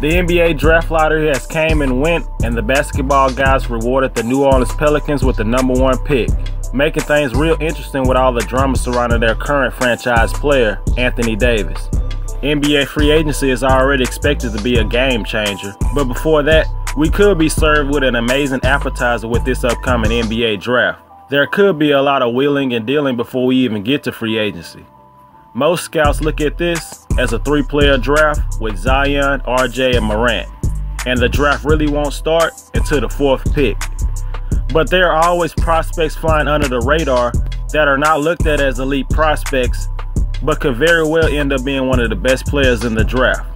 The NBA draft lottery has came and went, and the basketball guys rewarded the New Orleans Pelicans with the #1 pick, making things real interesting with all the drama surrounding their current franchise player, Anthony Davis. NBA free agency is already expected to be a game changer, but before that, we could be served with an amazing appetizer with this upcoming NBA draft. There could be a lot of wheeling and dealing before we even get to free agency. Most scouts look at this as a three-player draft with Zion, RJ, and Morant, and the draft really won't start until the 4th pick. But there are always prospects flying under the radar that are not looked at as elite prospects, but could very well end up being one of the best players in the draft.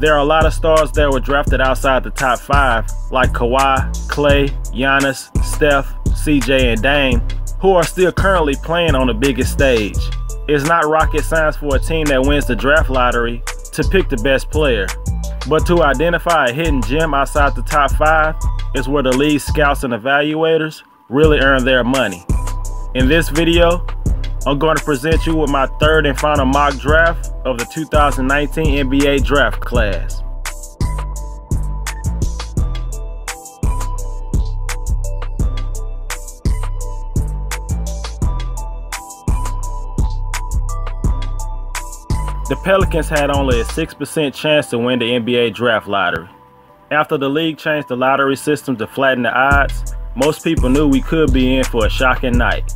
There are a lot of stars that were drafted outside the top 5, like Kawhi, Klay, Giannis, Steph, CJ, and Dame, who are still currently playing on the biggest stage. It's not rocket science for a team that wins the draft lottery to pick the best player, but to identify a hidden gem outside the top 5 is where the league's scouts and evaluators really earn their money. In this video, I'm going to present you with my 3rd and final mock draft of the 2019 NBA draft class. The Pelicans had only a 6% chance to win the NBA draft lottery. After the league changed the lottery system to flatten the odds, most people knew we could be in for a shocking night.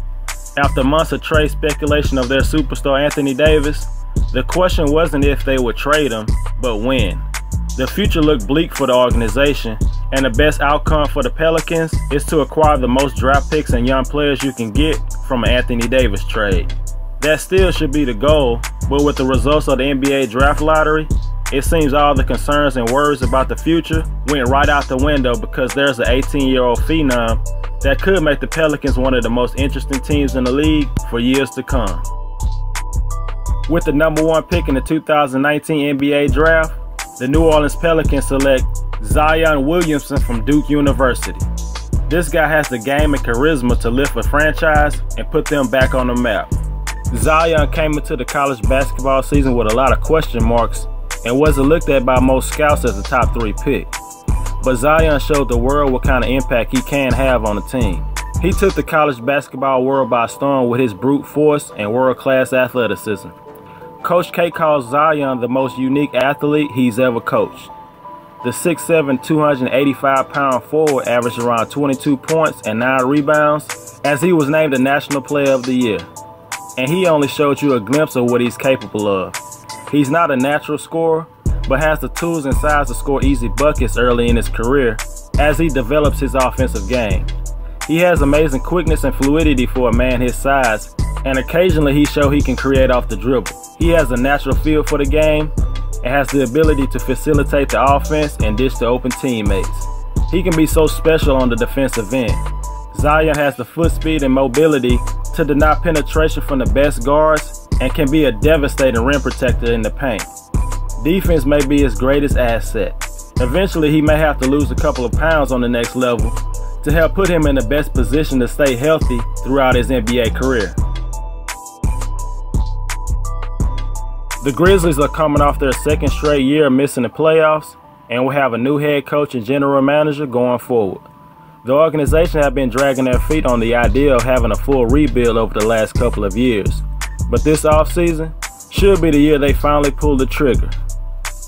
After months of trade speculation of their superstar Anthony Davis, the question wasn't if they would trade him, but when. The future looked bleak for the organization, and the best outcome for the Pelicans is to acquire the most draft picks and young players you can get from an Anthony Davis trade. That still should be the goal, but with the results of the NBA draft lottery, it seems all the concerns and worries about the future went right out the window, because there's an 18-year-old phenom that could make the Pelicans one of the most interesting teams in the league for years to come. With the #1 pick in the 2019 NBA draft, the New Orleans Pelicans select Zion Williamson from Duke University. This guy has the game and charisma to lift a franchise and put them back on the map. Zion came into the college basketball season with a lot of question marks and wasn't looked at by most scouts as a top 3 pick. But Zion showed the world what kind of impact he can have on the team. He took the college basketball world by storm with his brute force and world-class athleticism. Coach K calls Zion the most unique athlete he's ever coached. The 6'7", 285-pound forward averaged around 22 points and 9 rebounds, as he was named the National Player of the Year. And he only showed you a glimpse of what he's capable of. He's not a natural scorer, but has the tools and size to score easy buckets early in his career as he develops his offensive game. He has amazing quickness and fluidity for a man his size, and occasionally he shows he can create off the dribble. He has a natural feel for the game and has the ability to facilitate the offense and dish to open teammates. He can be so special on the defensive end. Zion has the foot speed and mobility to deny penetration from the best guards and can be a devastating rim protector in the paint. Defense may be his greatest asset. Eventually, he may have to lose a couple of pounds on the next level to help put him in the best position to stay healthy throughout his NBA career. The Grizzlies are coming off their 2nd straight year missing the playoffs, and will have a new head coach and general manager going forward. The organization have been dragging their feet on the idea of having a full rebuild over the last couple of years, but this offseason should be the year they finally pull the trigger.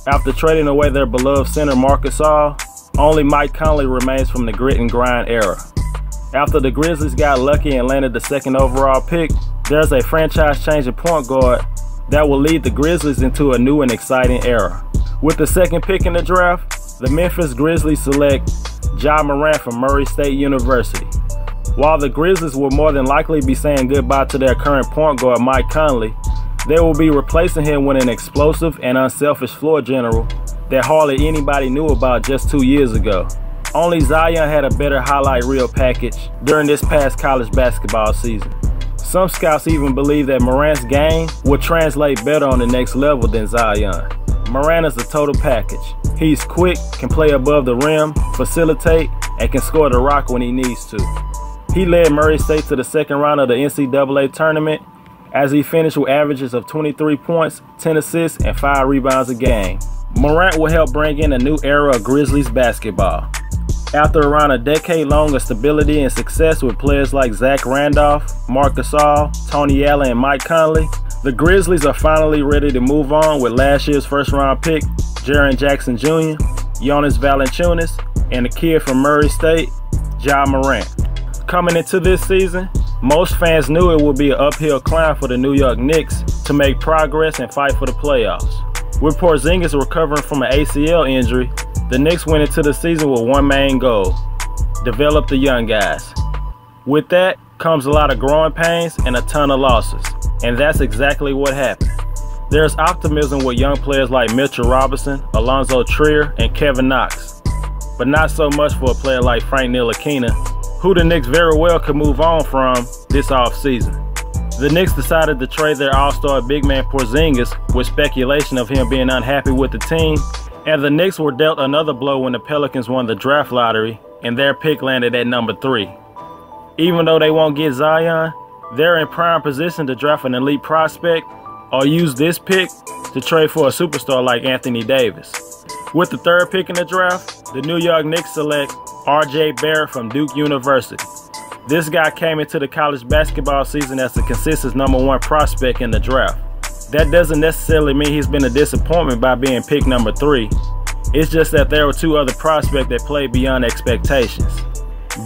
After trading away their beloved center Marc Gasol, only Mike Conley remains from the grit and grind era. After the Grizzlies got lucky and landed the 2nd overall pick, there's a franchise-changing point guard that will lead the Grizzlies into a new and exciting era. With the 2nd pick in the draft, the Memphis Grizzlies select Ja Morant from Murray State University. While the Grizzlies will more than likely be saying goodbye to their current point guard Mike Conley, they will be replacing him with an explosive and unselfish floor general that hardly anybody knew about just 2 years ago. Only Zion had a better highlight reel package during this past college basketball season. Some scouts even believe that Morant's game will translate better on the next level than Zion. Morant is a total package. He's quick, can play above the rim, facilitate, and can score the rock when he needs to. He led Murray State to the 2nd round of the NCAA tournament, as he finished with averages of 23 points, 10 assists, and 5 rebounds a game. Morant will help bring in a new era of Grizzlies basketball. After around a decade long of stability and success with players like Zach Randolph, Marc Gasol, Tony Allen, and Mike Conley, the Grizzlies are finally ready to move on with last year's first round pick, Jaren Jackson Jr., Jonas Valanciunas, and the kid from Murray State, Ja Morant. Coming into this season, most fans knew it would be an uphill climb for the New York Knicks to make progress and fight for the playoffs. With Porzingis recovering from an ACL injury, the Knicks went into the season with one main goal: develop the young guys. With that comes a lot of growing pains and a ton of losses, and that's exactly what happened. There's optimism with young players like Mitchell Robinson, Alonzo Trier, and Kevin Knox, but not so much for a player like Frank Ntilikina, who the Knicks very well could move on from this offseason. The Knicks decided to trade their all-star big man Porzingis, with speculation of him being unhappy with the team, and the Knicks were dealt another blow when the Pelicans won the draft lottery and their pick landed at number 3. Even though they won't get Zion, they're in prime position to draft an elite prospect or use this pick to trade for a superstar like Anthony Davis. With the 3rd pick in the draft, the New York Knicks select R.J. Barrett from Duke University. This guy came into the college basketball season as the consensus number 1 prospect in the draft. That doesn't necessarily mean he's been a disappointment by being picked number 3. It's just that there were 2 other prospects that played beyond expectations.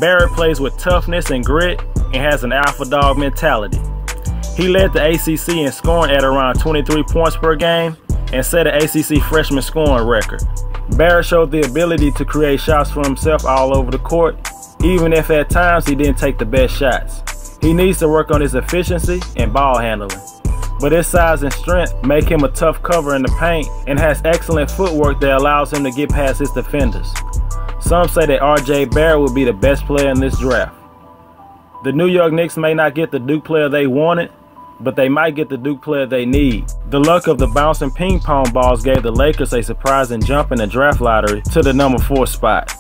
Barrett plays with toughness and grit and has an alpha dog mentality. He led the ACC in scoring at around 23 points per game and set an ACC freshman scoring record. Barrett showed the ability to create shots for himself all over the court, even if at times he didn't take the best shots. He needs to work on his efficiency and ball handling, but his size and strength make him a tough cover in the paint and has excellent footwork that allows him to get past his defenders. Some say that R.J. Barrett will be the best player in this draft. The New York Knicks may not get the Duke player they wanted, but they might get the Duke player they need. The luck of the bouncing ping pong balls gave the Lakers a surprising jump in the draft lottery to the number 4 spot.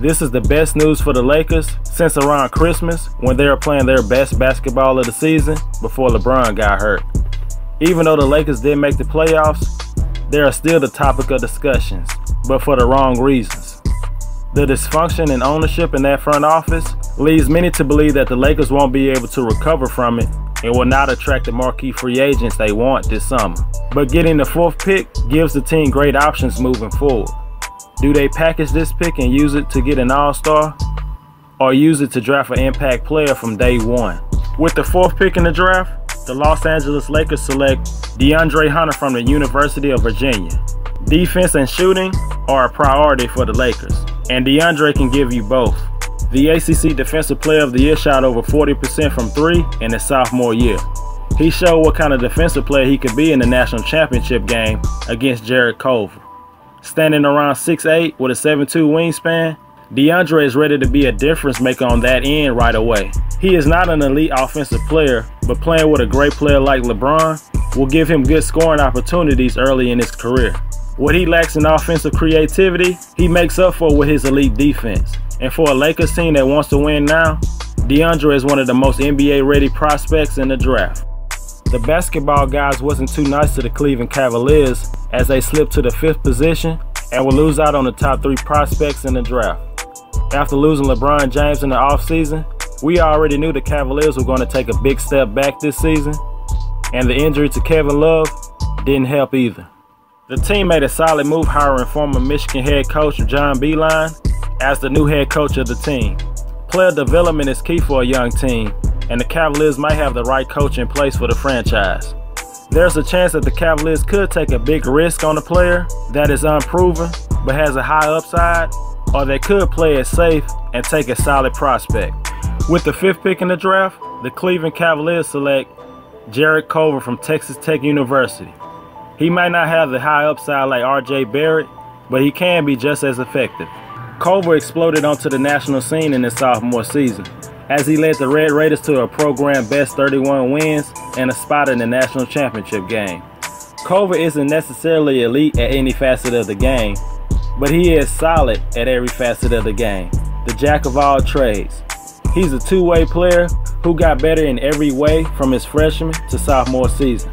This is the best news for the Lakers since around Christmas, when they were playing their best basketball of the season before LeBron got hurt. Even though the Lakers didn't make the playoffs, they are still the topic of discussions, but for the wrong reasons. The dysfunction and ownership in that front office leads many to believe that the Lakers won't be able to recover from it and will not attract the marquee free agents they want this summer. But getting the 4th pick gives the team great options moving forward. Do they package this pick and use it to get an all-star, or use it to draft an impact player from day 1? With the 4th pick in the draft, the Los Angeles Lakers select DeAndre Hunter from the University of Virginia. Defense and shooting are a priority for the Lakers, and DeAndre can give you both. The ACC Defensive Player of the Year shot over 40% from 3 in his sophomore year. He showed what kind of defensive player he could be in the national championship game against Jarrett Culver. Standing around 6'8" with a 7'2" wingspan, DeAndre is ready to be a difference maker on that end right away. He is not an elite offensive player, but playing with a great player like LeBron will give him good scoring opportunities early in his career. What he lacks in offensive creativity, he makes up for with his elite defense. And for a Lakers team that wants to win now, DeAndre is one of the most NBA-ready prospects in the draft. The basketball guys wasn't too nice to the Cleveland Cavaliers, as they slipped to the 5th position and will lose out on the top 3 prospects in the draft. After losing LeBron James in the offseason, we already knew the Cavaliers were going to take a big step back this season, and the injury to Kevin Love didn't help either. The team made a solid move hiring former Michigan head coach John Beilein as the new head coach of the team. Player development is key for a young team, and the Cavaliers might have the right coach in place for the franchise. There's a chance that the Cavaliers could take a big risk on a player that is unproven but has a high upside, or they could play it safe and take a solid prospect. With the 5th pick in the draft, the Cleveland Cavaliers select Jarrett Culver from Texas Tech University. He might not have the high upside like R.J. Barrett, but he can be just as effective. Culver exploded onto the national scene in his sophomore season, as he led the Red Raiders to a program best 31 wins and a spot in the national championship game. Culver isn't necessarily elite at any facet of the game, but he is solid at every facet of the game, the jack of all trades. He's a two-way player who got better in every way from his freshman to sophomore season.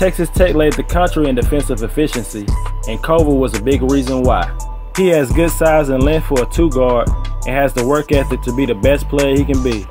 Texas Tech led the country in defensive efficiency, and Culver was a big reason why. He has good size and length for a two-guard and has the work ethic to be the best player he can be.